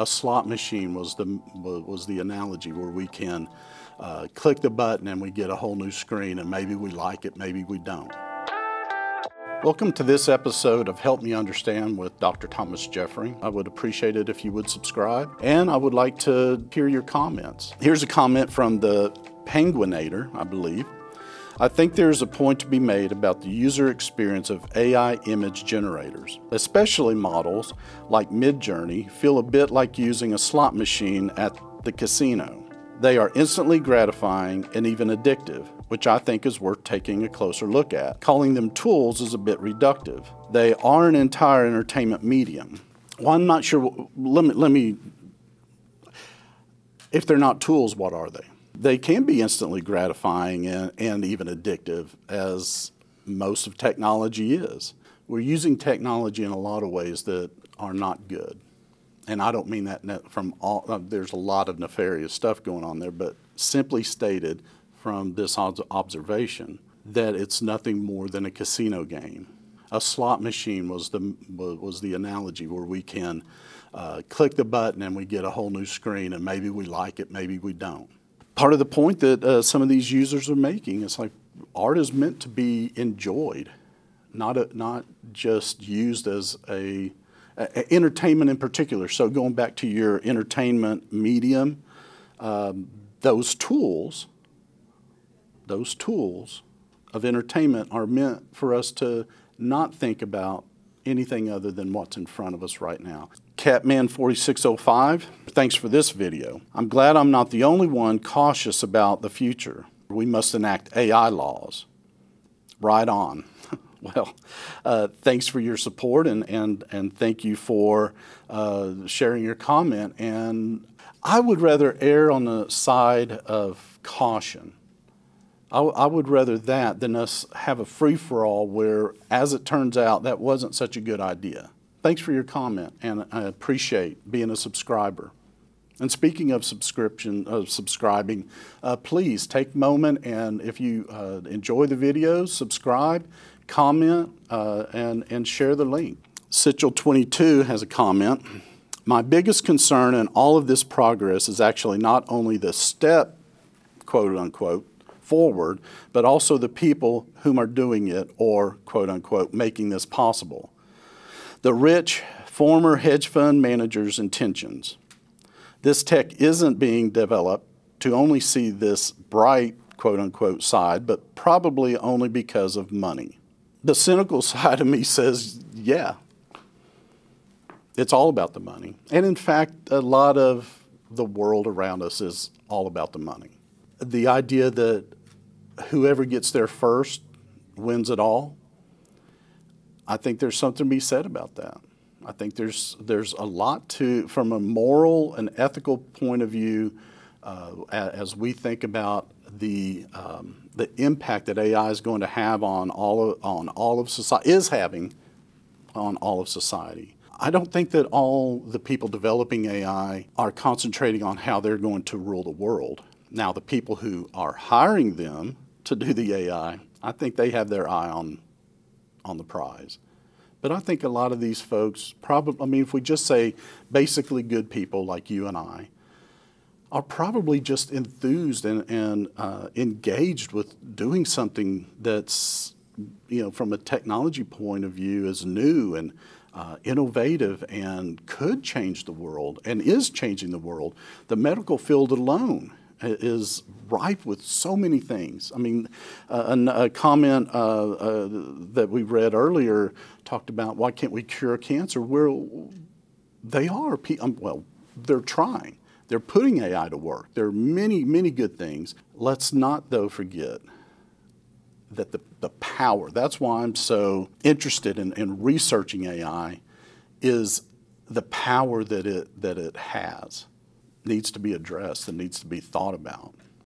a slot machine was the analogy, where we can click the button and we get a whole new screen, and maybe we like it, maybe we don't. Welcome to this episode of Help Me Understand with Dr. Thomas Jeffrey. I would appreciate it if you would subscribe, and I would like to hear your comments. Here's a comment from the Penguinator, I believe. I think there is a point to be made about the user experience of AI image generators, especially models like Midjourney feel a bit like using a slot machine at the casino. They are instantly gratifying and even addictive, which I think is worth taking a closer look at. Calling them tools is a bit reductive. They are an entire entertainment medium. Well, I'm not sure, let me, if they're not tools, what are they? They can be instantly gratifying and even addictive, as most of technology is. We're using technology in a lot of ways that are not good. And I don't mean that from all, there's a lot of nefarious stuff going on there, but simply stated from this observation that it's nothing more than a casino game. A slot machine was the analogy, where we can click the button and we get a whole new screen, and maybe we like it, maybe we don't. Part of the point that some of these users are making is, like, art is meant to be enjoyed, not just used as a entertainment in particular. So going back to your entertainment medium, those tools of entertainment are meant for us to not think about anything other than what's in front of us right now. CatMan4605, thanks for this video. I'm glad I'm not the only one cautious about the future. We must enact AI laws. Right on. Well, thanks for your support, and thank you for sharing your comment. And I would rather err on the side of caution. I would rather that than us have a free-for-all where, as it turns out, that wasn't such a good idea. Thanks for your comment, and I appreciate being a subscriber. And speaking of subscribing, please take a moment, and if you enjoy the videos, subscribe, comment, and share the link. Sitchell22 has a comment. My biggest concern in all of this progress is actually not only the step, quote unquote, forward, but also the people whom are doing it, or quote unquote making this possible. The rich former hedge fund managers' intentions. This tech isn't being developed to only see this bright quote unquote side, but probably only because of money. The cynical side of me says, yeah, it's all about the money. And in fact, a lot of the world around us is all about the money. The idea that whoever gets there first wins it all. I think there's something to be said about that. I think there's a lot to, from a moral and ethical point of view, as we think about the impact that AI is going to have on all of society. I don't think that all the people developing AI are concentrating on how they're going to rule the world. Now, the people who are hiring them to do the AI, I think they have their eye on the prize. But I think a lot of these folks probably, I mean, if we just say basically good people like you and I, are probably just enthused and engaged with doing something that's, you know, from a technology point of view, is new and innovative and could change the world, and is changing the world. The medical field alone is ripe with so many things. I mean, a comment that we read earlier talked about, why can't we cure cancer? Well, they are, well, they're trying. They're putting AI to work. There are many, many good things. Let's not, though, forget that the power, that's why I'm so interested in researching AI, is the power that it has. Needs to be addressed and needs to be thought about.